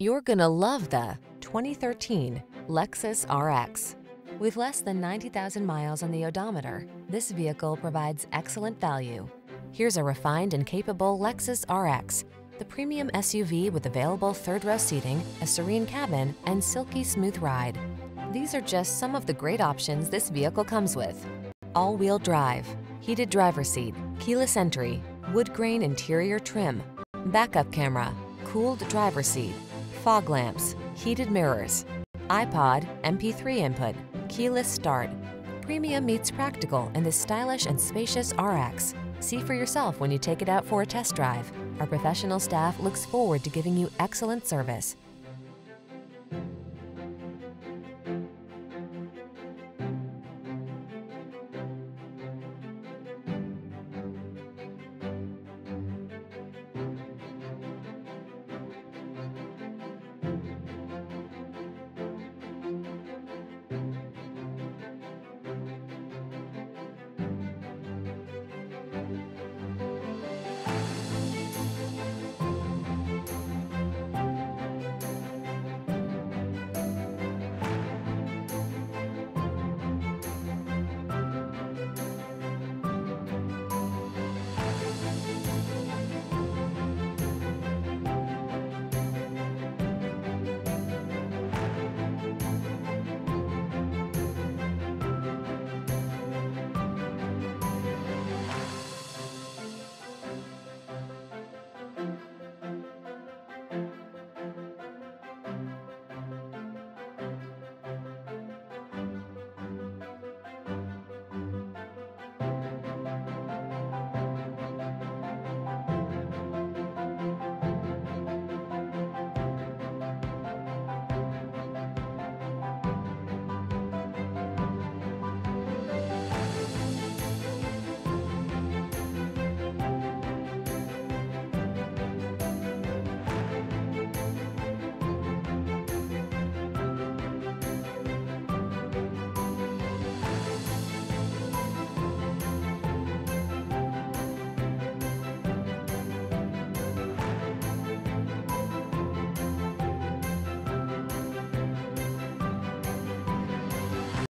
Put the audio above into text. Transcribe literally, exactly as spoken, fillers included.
You're gonna love the twenty thirteen Lexus R X. With less than ninety thousand miles on the odometer, this vehicle provides excellent value. Here's a refined and capable Lexus R X, the premium S U V with available third-row seating, a serene cabin, and silky smooth ride. These are just some of the great options this vehicle comes with: all-wheel drive, heated driver's seat, keyless entry, wood grain interior trim, backup camera, cooled driver's seat, fog lamps, heated mirrors, iPod, M P three input, keyless start. Premium meets practical in this stylish and spacious R X. See for yourself when you take it out for a test drive. Our professional staff looks forward to giving you excellent service.